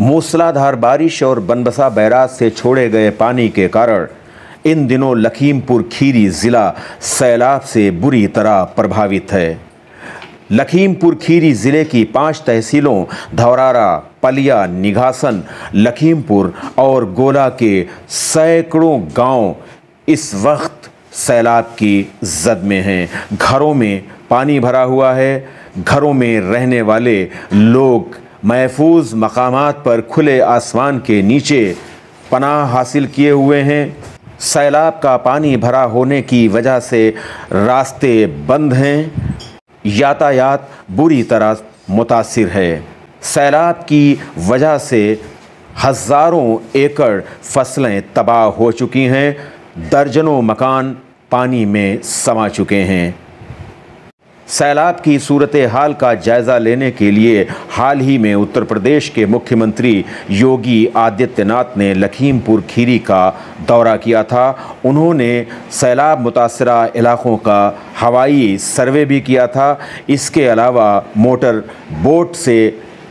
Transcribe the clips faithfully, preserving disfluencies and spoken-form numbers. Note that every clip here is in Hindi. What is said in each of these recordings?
मूसलाधार बारिश और बनबसा बैराज से छोड़े गए पानी के कारण इन दिनों लखीमपुर खीरी ज़िला सैलाब से बुरी तरह प्रभावित है। लखीमपुर खीरी ज़िले की पांच तहसीलों धौरारा, पलिया, निगासन, लखीमपुर और गोला के सैकड़ों गांव इस वक्त सैलाब की जद में हैं। घरों में पानी भरा हुआ है। घरों में रहने वाले लोग महफूज मकामात पर खुले आसमान के नीचे पनाह हासिल किए हुए हैं। सैलाब का पानी भरा होने की वजह से रास्ते बंद हैं, यातायात बुरी तरह मुतासिर है। सैलाब की वजह से हज़ारों एकड़ फसलें तबाह हो चुकी हैं, दर्जनों मकान पानी में समा चुके हैं। सैलाब की सूरत हाल का जायज़ा लेने के लिए हाल ही में उत्तर प्रदेश के मुख्यमंत्री योगी आदित्यनाथ ने लखीमपुर खीरी का दौरा किया था। उन्होंने सैलाब मुतासरा इलाक़ों का हवाई सर्वे भी किया था। इसके अलावा मोटर बोट से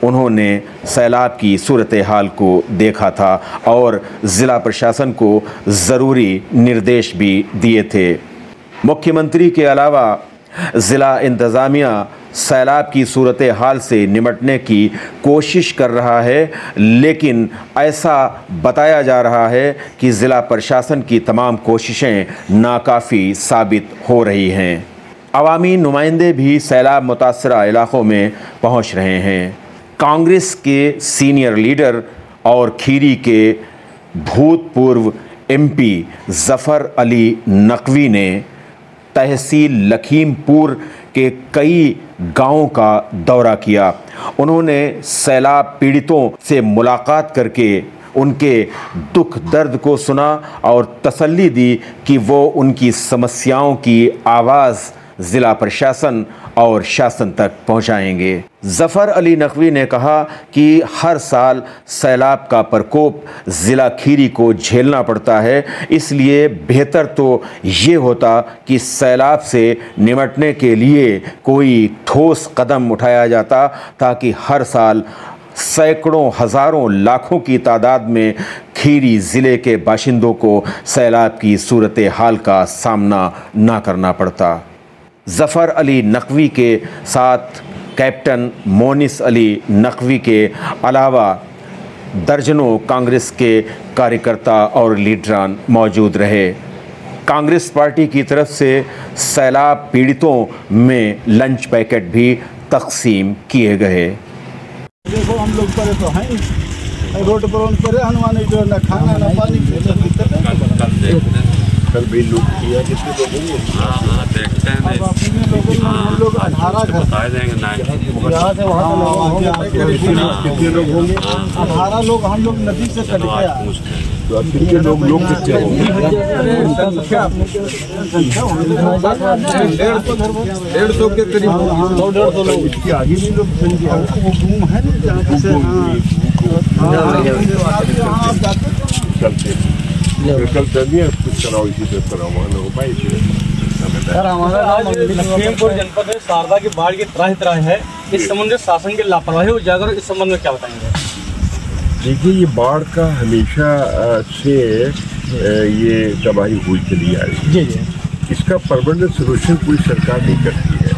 उन्होंने सैलाब की सूरत हाल को देखा था और ज़िला प्रशासन को ज़रूरी निर्देश भी दिए थे। मुख्यमंत्री के अलावा ज़िला इंतज़ामिया सैलाब की सूरत हाल से निमटने की कोशिश कर रहा है, लेकिन ऐसा बताया जा रहा है कि ज़िला प्रशासन की तमाम कोशिशें नाकाफ़ी साबित हो रही हैं। अवामी नुमाइंदे भी सैलाब मुतासरा इलाक़ों में पहुंच रहे हैं। कांग्रेस के सीनियर लीडर और खीरी के भूतपूर्व एम पी ज़फ़र अली नकवी ने तहसील लखीमपुर के कई गांवों का दौरा किया। उन्होंने सैलाब पीड़ितों से मुलाकात करके उनके दुख दर्द को सुना और तसल्ली दी कि वो उनकी समस्याओं की आवाज़ ज़िला प्रशासन और शासन तक पहुंचाएंगे। ज़फ़र अली नकवी ने कहा कि हर साल सैलाब का प्रकोप ज़िला खीरी को झेलना पड़ता है, इसलिए बेहतर तो ये होता कि सैलाब से निमटने के लिए कोई ठोस कदम उठाया जाता, ताकि हर साल सैकड़ों, हज़ारों, लाखों की तादाद में खीरी ज़िले के बाशिंदों को सैलाब की सूरत हाल का सामना ना करना पड़ता। ज़फ़र अली नकवी के साथ कैप्टन मौनिस अली नकवी के अलावा दर्जनों कांग्रेस के कार्यकर्ता और लीडरान मौजूद रहे। कांग्रेस पार्टी की तरफ से सैलाब पीड़ितों में लंच पैकेट भी तकसीम किए गए। देखो हम लोग परे तो हैं, रोड पर परे हनुमान जो ना खाना ना पानी कल भी लूट किया कितने लोगों ने। हाँ हाँ देखते हैं हम लोग अठारह बताए देंगे कितने लोग होंगे। अठारह लोग हम लोग नदी से कट गया तो कितने लोग लोग कितने होंगे। डेढ़ सौ डेढ़ सौ के करीब दो डेढ़ सौ लोग। इसके आगे भी लोग संख्या वो घूम है ना जहाँ से आप जाते चलते हैं। कल तबियत कुछ कराओ इसी तरह कराओ मानो भाई सर। हमारा आज लखीमपुर जनपद में शारदा की बाढ़ की त्राही त्राही है। इस संबंध में शासन की लापरवाही और जागरूक इस संबंध में क्या बताएंगे? देखिए ये बाढ़ का हमेशा से ये तबाही हुई चली आ रही है। इसका परमानेंट सोल्यूशन पूरी सरकार नहीं करती है।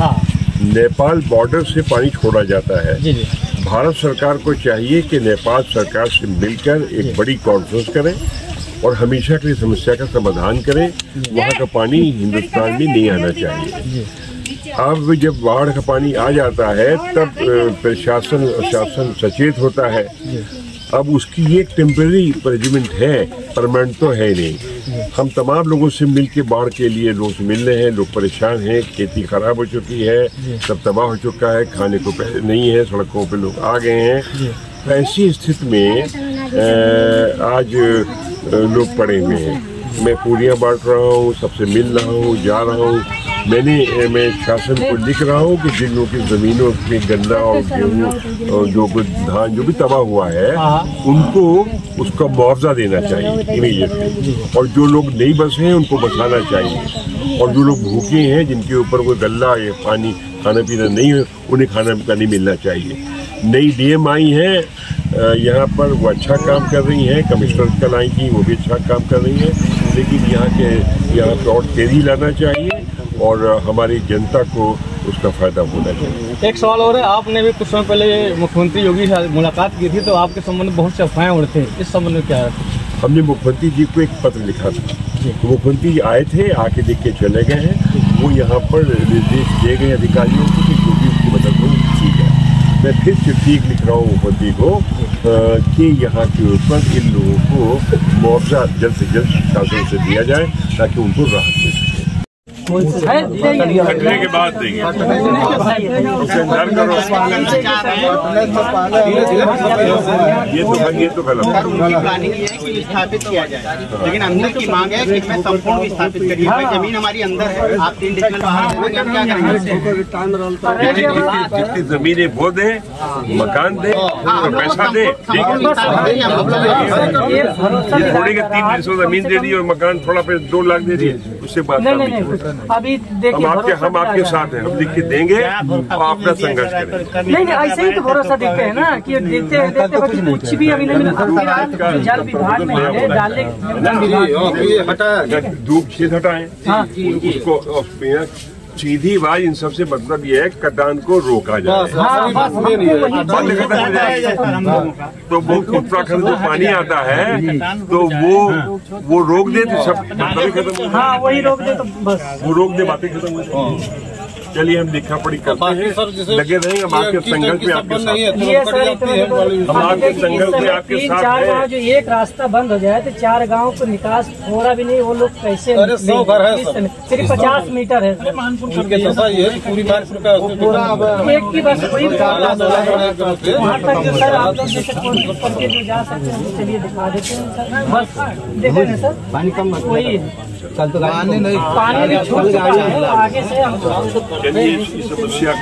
नेपाल बॉर्डर से पानी छोड़ा जाता है। भारत सरकार को चाहिए कि नेपाल सरकार से मिलकर एक बड़ी कॉन्फ्रेंस करें और हमेशा की समस्या का समाधान करें। वहाँ का पानी हिंदुस्तान में नहीं आना चाहिए। अब जब बाढ़ का पानी आ जाता है तब प्रशासन शासन सचेत होता है। अब उसकी ये टेम्प्रेरी अरेंजमेंट है, परमानेंट तो है नहीं। हम तमाम लोगों से मिल के बाढ़ के लिए लोग मिल रहे हैं। लोग परेशान हैं, खेती खराब हो चुकी है, सब तबाह हो चुका है, खाने को नहीं है, सड़कों पर लोग आ गए हैं। ऐसी स्थिति में आज लोग पड़े हुए हैं। मैं पूर्णिया बांट रहा हूँ, सबसे मिल रहा हूँ, जा रहा हूँ। मैंने मैं शासन को लिख रहा हूँ कि जिन लोगों की ज़मीनों के गन्ना और गेहूँ और जो कुछ धान जो भी तबाह हुआ है उनको उसका मुआवजा देना चाहिए इमीडिएटली। और जो लोग नहीं बसे हैं उनको बसाना चाहिए। और जो लोग भूखे हैं, जिनके ऊपर कोई गल्ला या पानी खाना पीना नहीं है, उन्हें खाना पानी मिलना चाहिए। नई डी एम आई है यहाँ पर वो अच्छा काम कर रही हैं। कमिश्नर कल आई थी, वो भी अच्छा काम कर रही हैं, लेकिन यहाँ के यहाँ पर और तेजी लाना चाहिए और हमारी जनता को उसका फ़ायदा होना चाहिए। एक सवाल और है, आपने भी कुछ समय पहले मुख्यमंत्री योगी से मुलाकात की थी तो आपके संबंध में बहुत से अफवाहें उड़ते हैं, इस संबंध में क्या है? हमने मुख्यमंत्री जी को एक पत्र लिखा था, मुख्यमंत्री जी आए थे, आके देख के चले गए हैं। वो यहाँ पर निर्देश दिए गए अधिकारियों को कि जो भी उसकी मदद हो ठीक है। मैं फिर चिट्ठी लिख रहा हूँ मुख्यमंत्री को कि यहाँ के ऊपर इन लोगों को मुआवजा जल्द से जल्द शासन से दिया जाए ताकि उनको राहत मिल सके। खटने के बाद देंगे, इंतजार करो। ये तो ये तो गलत है। स्थापित किया जाए, लेकिन अंदर की मांग है कि मैं संपूर्ण विस्थापित करिए, जमीन हमारी अंदर है। आप तीन डिजिटल बाहर जमीने वो दे, मकान दे, पैसा दे, ये थोड़ी के तीन हिस्सों जमीन दे दी और मकान थोड़ा पे दो लाख दे दिए, उससे बात नहीं। अभी देखिए, हम आपके हम आपके साथ हैं, हम लिख के देंगे और आपका संघर्ष करेंगे। नहीं नहीं, ऐसे ही तो भरोसा देते हैं ना कि देखते हैं देखते हैं कुछ भी अभी नहीं मिला। जल विभाग में है डाले धूप छेद हटाए उसको सीधी बात। इन सबसे मतलब ये है कटान को रोका जाए, बंद खत्म हो जाए। तो वो उत्तराखंड में पानी आता है तो वो वो रोक दे तो सब बातें खत्म। हाँ वही रोक दे तो बस, वो रोक दे बातें खत्म हो जाए। चलिए हम लिखा पढ़ी करते हैं, लगे रहेंगे हम आपके संघर्ष में, आपके साथ हम आपके संघर्ष में आपके साथ हैं। जो एक रास्ता बंद हो जाए तो चार गांव को निकास हो रहा भी नहीं, वो लोग कैसे? सिर्फ पचास मीटर है एक ही बस, वही वहाँ तक जो सर आप लोग जा सकते हैं। चलिए दिखा देते हैं, बस देखो ना सर, पानी कम वही कल तो पानी भी छोड़ आगे से हम। चलिए इस समस्या